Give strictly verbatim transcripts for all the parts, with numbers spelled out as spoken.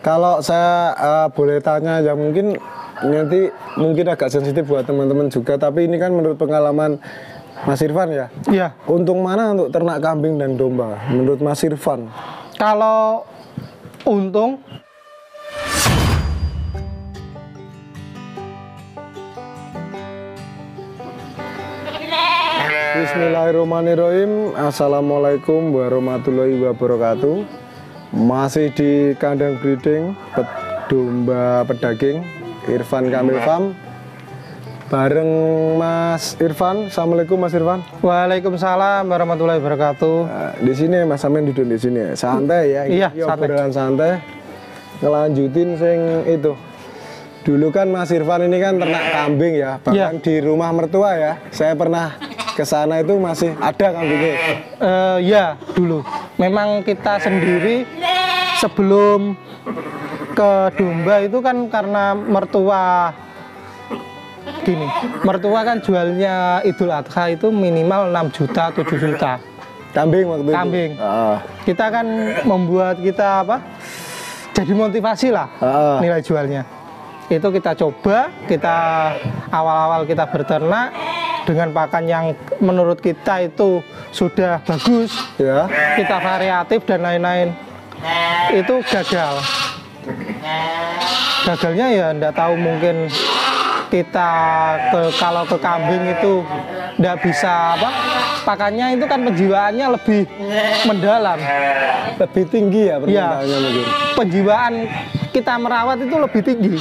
Kalau saya uh, boleh tanya, ya mungkin nanti mungkin agak sensitif buat teman-teman juga, tapi ini kan menurut pengalaman Mas Irfan ya? Iya. Untung mana untuk ternak kambing dan domba menurut Mas Irfan? Kalau untung, Bismillahirrahmanirrahim. Assalamualaikum warahmatullahi wabarakatuh. Masih di kandang breeding pet, domba pedaging Irfan Kamil Farm bareng Mas Irfan. Assalamualaikum Mas Irfan. Waalaikumsalam warahmatullahi wabarakatuh. Nah, di sini Mas Amin duduk di sini, santai ya. Iya, santai. santai. Ngelanjutin sing itu. Dulu kan Mas Irfan ini kan ternak kambing ya, bahkan iya. Di rumah mertua ya. Saya pernah ke sana itu masih ada kambingnya. Uh, ya, dulu. Memang kita sendiri sebelum ke domba itu kan karena mertua gini, mertua kan jualnya Idul Adha itu minimal enam juta, tujuh juta. Kambing waktu itu. Kambing. Uh. Kita kan membuat kita apa? Jadi motivasi lah uh. nilai jualnya. Itu kita coba, kita awal-awal kita berternak dengan pakan yang menurut kita itu sudah bagus ya, kita variatif dan lain-lain, itu gagal. Gagalnya ya enggak tahu, mungkin kita ke, kalau ke kambing itu enggak bisa apa, pakannya itu kan penjiwaannya lebih mendalam, lebih tinggi ya, ya mungkin. Penjiwaan kita merawat itu lebih tinggi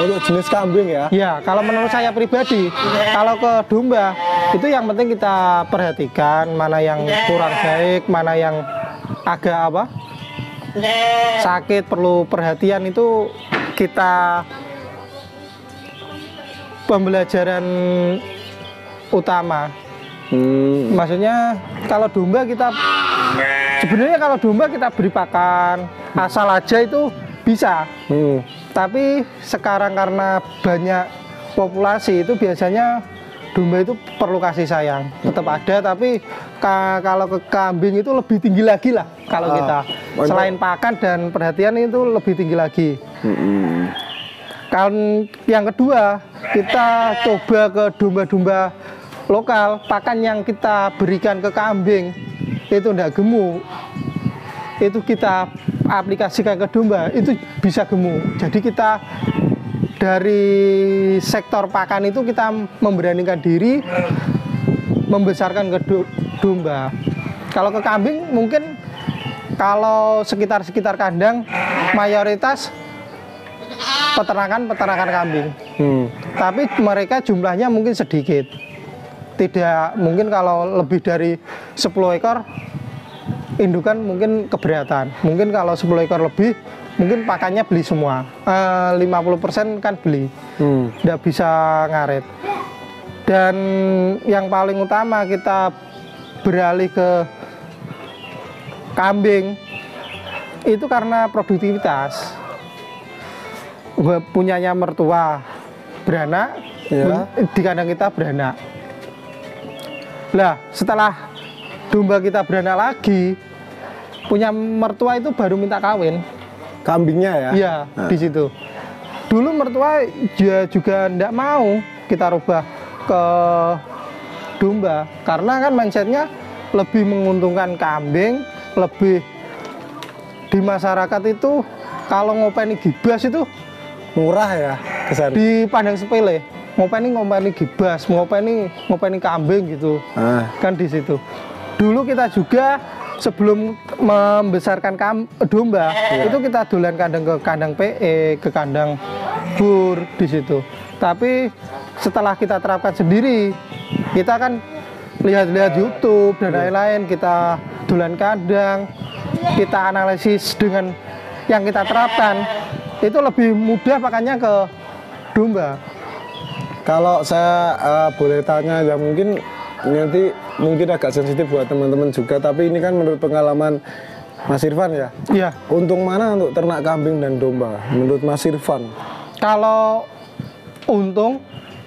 untuk jenis kambing ya. Ya, kalau menurut saya pribadi, kalau ke domba itu yang penting kita perhatikan mana yang kurang baik, mana yang agak apa sakit perlu perhatian, itu kita pembelajaran utama. Hmm. Maksudnya kalau domba kita sebenarnya kalau domba kita beri pakan asal aja itu bisa. Hmm. Tapi sekarang karena banyak populasi itu biasanya domba itu perlu kasih sayang, tetap ada, tapi ka kalau ke kambing itu lebih tinggi lagi lah kalau ah, kita mantap. Selain pakan dan perhatian itu lebih tinggi lagi. Hmm. Kalau yang kedua kita coba ke domba-domba lokal, pakan yang kita berikan ke kambing itu tidak gemuk, itu kita aplikasikan ke domba itu bisa gemuk. Jadi kita dari sektor pakan itu kita memberanikan diri membesarkan ke domba. Kalau ke kambing mungkin kalau sekitar-sekitar kandang mayoritas peternakan-peternakan kambing. Hmm. Tapi mereka jumlahnya mungkin sedikit, tidak mungkin kalau lebih dari sepuluh ekor indukan mungkin keberatan. Mungkin kalau sepuluh ekor lebih, mungkin pakannya beli semua. E, lima puluh persen kan beli, tidak hmm. bisa ngaret. Dan yang paling utama kita beralih ke kambing itu karena produktivitas. Punyanya mertua beranak, ya. Di kandang kita beranak. Nah, setelah domba kita beranak lagi, punya mertua itu baru minta kawin kambingnya ya. Iya, nah. Di situ dulu mertua ya juga ndak mau kita rubah ke domba karena kan mindsetnya lebih menguntungkan kambing, lebih di masyarakat itu kalau ngopeni gibas itu murah ya kesana. Di pandang sepele ngopeni ngopeni gibas, ngopeni ngopeni kambing gitu. Nah. Kan di situ. Dulu kita juga sebelum membesarkan domba ya. Itu kita dolan kandang ke kandang P E, ke kandang bur di situ. Tapi setelah kita terapkan sendiri, kita kan lihat-lihat YouTube dan lain-lain, kita dolan kandang, kita analisis dengan yang kita terapkan, itu lebih mudah pakannya ke domba. Kalau saya uh, boleh tanya ya mungkin nanti mungkin agak sensitif buat teman-teman juga, tapi ini kan menurut pengalaman Mas Irfan ya. Iya. Untung mana untuk ternak kambing dan domba menurut Mas Irfan? Kalau untung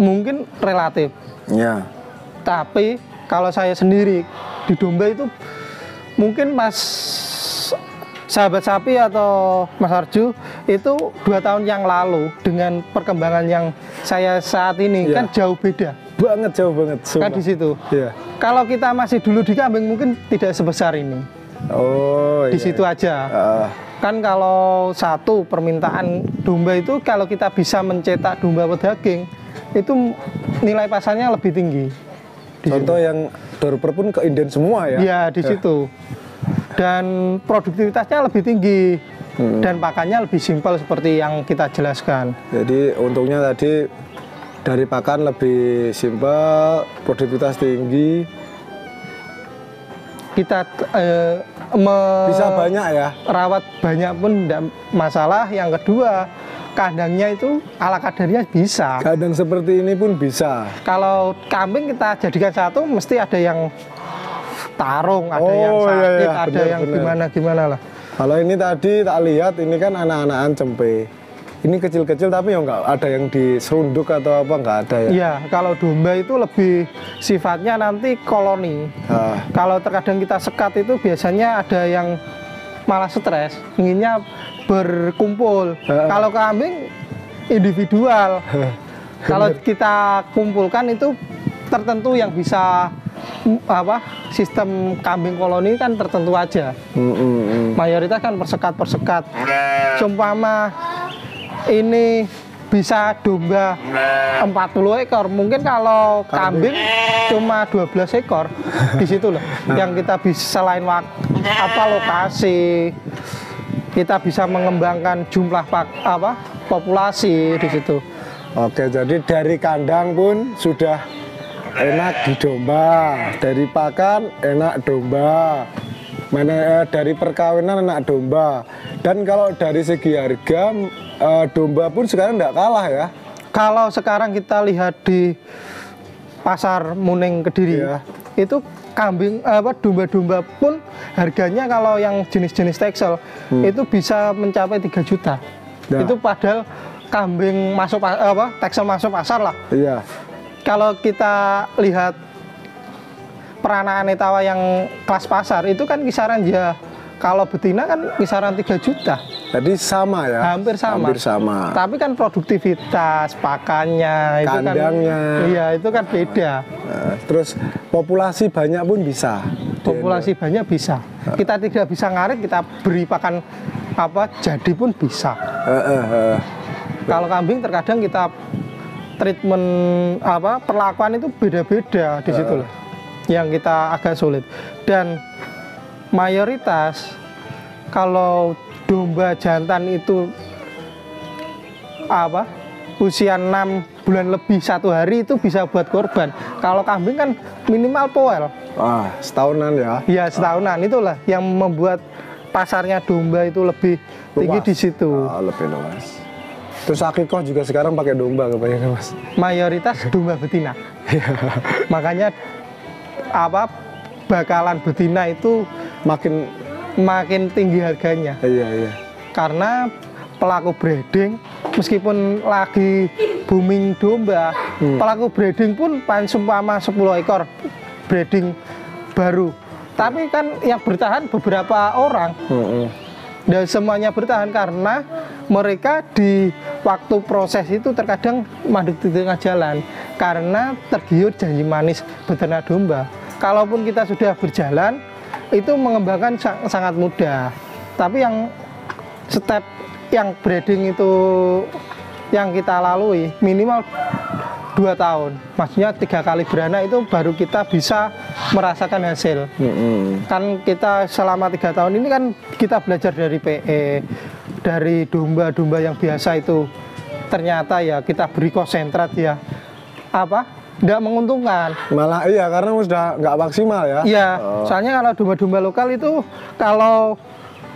mungkin relatif. Ya. Tapi kalau saya sendiri di domba itu mungkin pas Sahabat Sapi atau Mas Arju itu dua tahun yang lalu dengan perkembangan yang saya saat ini ya. Kan jauh beda banget, jauh banget sumpah. Kan di situ ya. Kalau kita masih dulu di kambing mungkin tidak sebesar ini. Oh, di iya. situ aja uh. Kan kalau satu permintaan domba itu kalau kita bisa mencetak domba pedaging itu nilai pasarnya lebih tinggi. Di contoh sini. Yang Dorper pun ke inden semua ya? Ya di ya. Situ dan produktivitasnya lebih tinggi hmm. dan pakannya lebih simpel seperti yang kita jelaskan. Jadi untungnya tadi dari pakan lebih simpel, produktivitas tinggi. Kita eh, bisa banyak ya, rawat banyak pun tidak masalah. Yang kedua, kandangnya itu ala kadarnya bisa. Kandang seperti ini pun bisa. Kalau kambing kita jadikan satu, mesti ada yang tarung, ada oh, yang sakit, iya, iya. Bener, ada yang gimana-gimana lah. Kalau ini tadi tak lihat, ini kan anak-anakan cempe. Ini kecil-kecil tapi ya nggak ada yang diserunduk atau apa, nggak ada ya? Iya, kalau domba itu lebih sifatnya nanti koloni. Ah. Kalau terkadang kita sekat itu biasanya ada yang malah stres, inginnya berkumpul. Ah. Kalau kambing individual. Kalau kita kumpulkan itu tertentu yang bisa apa sistem kambing koloni kan tertentu aja. Mm -mm. Mayoritas kan persekat-persekat. Sumpama ini bisa domba empat puluh ekor, mungkin kalau kambing cuma dua belas ekor. Di situ loh yang kita bisa selain waktu apa lokasi kita bisa mengembangkan jumlah apa populasi di situ. Oke, jadi dari kandang pun sudah enak di domba, dari pakan enak domba, mana dari perkawinan enak domba, dan kalau dari segi harga Uh, domba pun sekarang tidak kalah ya. Kalau sekarang kita lihat di pasar Muneng Kediri ya. Itu kambing apa domba-domba pun harganya kalau yang jenis-jenis Texel hmm. itu bisa mencapai tiga juta ya. Itu padahal kambing masuk apa Texel masuk pasar lah ya. Kalau kita lihat peranaan etawa yang kelas pasar itu kan kisaran ya. Kalau betina kan kisaran tiga juta. Jadi sama ya? Hampir sama. Hampir sama. Tapi kan produktivitas, pakannya, kandangnya. Itu kan, iya, itu kan beda. Nah, terus populasi banyak pun bisa. Populasi banyak bisa. Kita tidak bisa ngarit, kita beri pakan apa jadi pun bisa. Uh, uh, uh. Kalau kambing terkadang kita treatment apa perlakuan itu beda-beda di situ loh. Uh. Yang kita agak sulit. Dan mayoritas kalau domba jantan itu apa usia enam bulan lebih satu hari itu bisa buat korban. Kalau kambing kan minimal poel ah setahunan ya. Iya setahunan ah. Itulah yang membuat pasarnya domba itu lebih luas. Tinggi di situ ah, lebih luas. Terus akikoh juga sekarang pakai domba kebanyakan mas. Mayoritas domba betina. Makanya apa bakalan betina itu makin makin tinggi harganya. Iya, iya. Karena pelaku breeding meskipun lagi booming domba, hmm. pelaku breeding pun pansumpama sepuluh ekor breeding baru. Tapi kan yang bertahan beberapa orang. Hmm. Dan semuanya bertahan karena mereka di waktu proses itu terkadang mandek di tengah jalan karena tergiur janji manis beternak domba. Kalaupun kita sudah berjalan itu mengembangkan sangat mudah, tapi yang step yang breeding itu yang kita lalui minimal dua tahun, maksudnya tiga kali beranak itu baru kita bisa merasakan hasil. Mm-hmm. Kan kita selama tiga tahun ini kan kita belajar dari P E, dari domba-domba yang biasa itu ternyata ya kita beri konsentrat ya apa tidak menguntungkan. Malah iya karena sudah nggak maksimal ya. Iya. Oh. Soalnya kalau domba-domba lokal itu kalau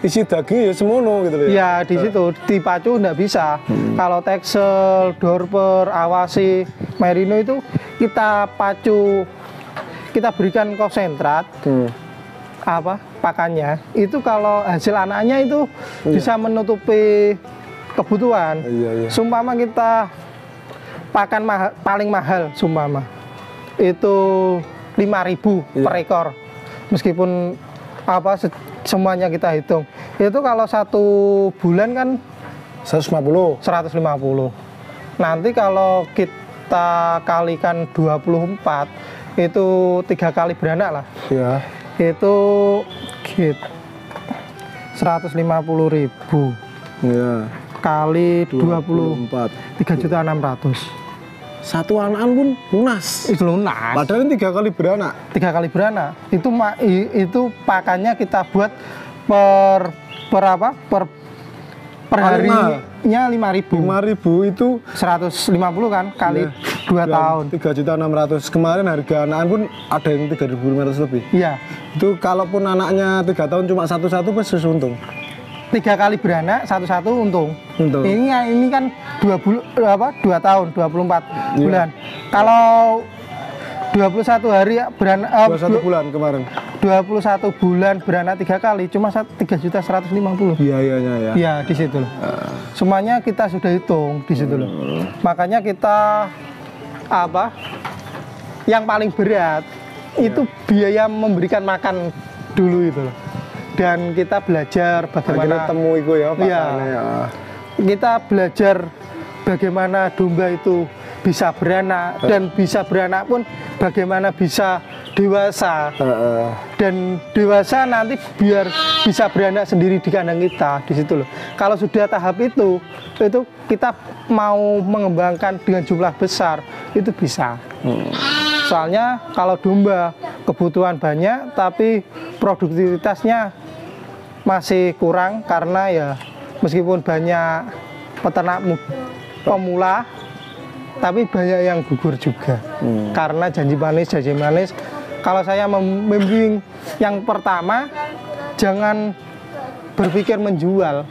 isi daging ya semono gitu ya. Iya di situ dipacu nggak bisa. Hmm. Kalau Texel, Dorper, Awasi, Merino itu kita pacu, kita berikan konsentrat hmm. apa pakannya. Itu kalau hasil anaknya itu iya. bisa menutupi kebutuhan. Iya, iya. Sumpama kita pakan mahal, paling mahal sumpama itu lima ribu ya. Per ekor meskipun apa se semuanya kita hitung. Itu kalau satu bulan kan seratus lima puluh. seratus lima puluh. Nanti kalau kita kalikan dua puluh empat itu tiga kali beranak lah. Ya. Itu git seratus lima puluh ribu. Ya. Kali dua puluh empat, tiga juta enam ratus ribu. Satu anak pun lunas. Itu lunas. Padahal tiga kali beranak. Tiga kali beranak. Itu itu pakannya kita buat per per apa? Per per harinya lima ribu. Lima ribu itu seratus lima puluh kan kali dua tahun. Tiga juta enam ratus. Kemarin harga anak pun ada yang tiga ribu lima ratus lebih. Iya. Itu kalaupun anaknya tiga tahun cuma satu satu pasti untung. Tiga kali beranak satu-satu untung. Untung. Ini ini kan dua bul apa dua tahun dua puluh empat bulan. Yeah. Kalau dua puluh satu hari beranak dua puluh satu bulan kemarin. dua puluh satu bulan beranak tiga kali cuma tiga juta seratus lima puluh ribu. Iya iya iya. Iya di situ loh. Uh. Semuanya kita sudah hitung di situ loh. Uh. Makanya kita apa yang paling berat yeah. itu biaya memberikan makan dulu itu loh. Dan kita belajar bagaimana temu itu ya, Pak. Ya, ya. Kita belajar bagaimana domba itu bisa beranak uh. dan bisa beranak pun bagaimana bisa dewasa. Uh, uh. Dan dewasa nanti biar bisa beranak sendiri di kandang kita di situ loh. Kalau sudah tahap itu, itu kita mau mengembangkan dengan jumlah besar itu bisa. Hmm. Soalnya kalau domba kebutuhan banyak tapi produktivitasnya masih kurang karena ya meskipun banyak peternak pemula tapi banyak yang gugur juga hmm. karena janji manis janji manis. Kalau saya membimbing yang pertama jangan berpikir menjual,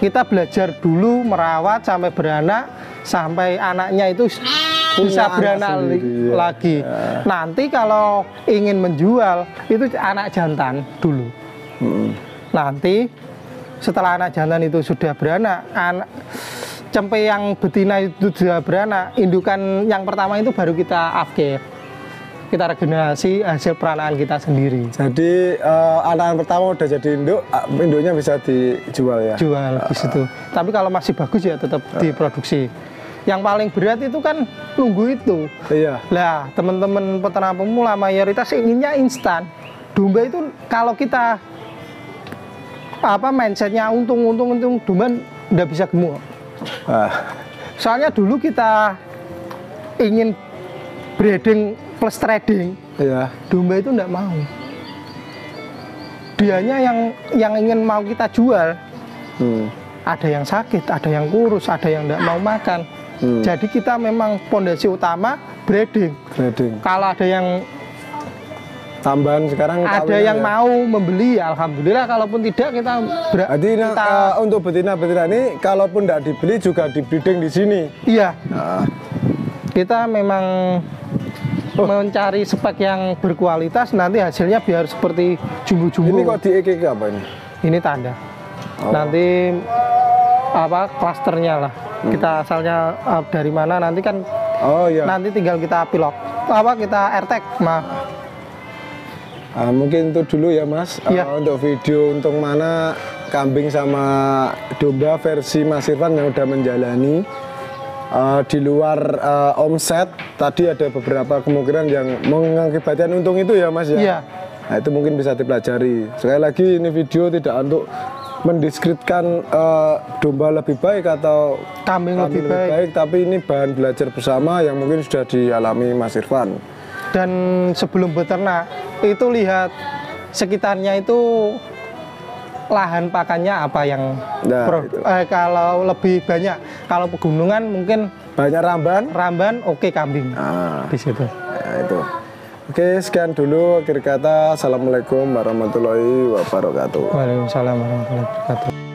kita belajar dulu merawat sampai beranak sampai anaknya itu bisa beranak sendiri, lagi ya. Nanti kalau ingin menjual itu anak jantan dulu hmm. Nanti setelah anak jantan itu sudah beranak, anak cempe yang betina itu sudah beranak, indukan yang pertama itu baru kita afkir, kita regenerasi hasil peranaan kita sendiri. Jadi uh, anak pertama udah jadi induk, induknya bisa dijual ya? Jual di situ. Uh, Tapi kalau masih bagus ya tetap uh, diproduksi. Yang paling berat itu kan nunggu itu. Iya. Nah teman-teman peternak pemula mayoritas inginnya instan. Domba itu kalau kita apa mindsetnya untung-untung-untung domba udah bisa gemuk. Ah. Soalnya dulu kita ingin breeding plus trading, iya. domba itu enggak mau. Dianya yang yang ingin mau kita jual. Hmm. Ada yang sakit, ada yang kurus, ada yang enggak mau makan. Hmm. Jadi kita memang pondasi utama breeding. Breeding. Kalau ada yang tambahan sekarang ada yang ya. Mau membeli alhamdulillah, kalaupun tidak kita berarti kita... Uh, untuk betina-betina ini kalaupun tidak dibeli juga di breeding di sini. Iya. Nah. Kita memang oh. mencari spek yang berkualitas nanti hasilnya biar seperti jumbo-jumbo. Ini kok di E K G apa ini? Ini tanda. Oh. Nanti apa klasternya lah. Hmm. Kita asalnya uh, dari mana nanti kan oh, iya. nanti tinggal kita pilot apa kita R T K mah. Uh, mungkin itu dulu ya Mas ya. Uh, untuk video untuk mana kambing sama domba versi Mas Irfan yang udah menjalani uh, di luar uh, omset tadi ada beberapa kemungkinan yang mengakibatkan untung itu ya Mas ya, ya. Nah, itu mungkin bisa dipelajari. Sekali lagi ini video tidak untuk mendeskripsikan uh, domba lebih baik atau kambing, kambing lebih, lebih baik. baik tapi ini bahan belajar bersama yang mungkin sudah dialami Mas Irfan. Dan sebelum beternak itu lihat sekitarnya itu lahan pakannya apa yang nah, pro, eh, kalau lebih banyak, kalau pegunungan mungkin banyak ramban, ramban oke okay, kambing ah, di situ. Ya, itu. Oke sekian dulu akhir kata. Assalamualaikum warahmatullahi wabarakatuh. Waalaikumsalam warahmatullahi wabarakatuh.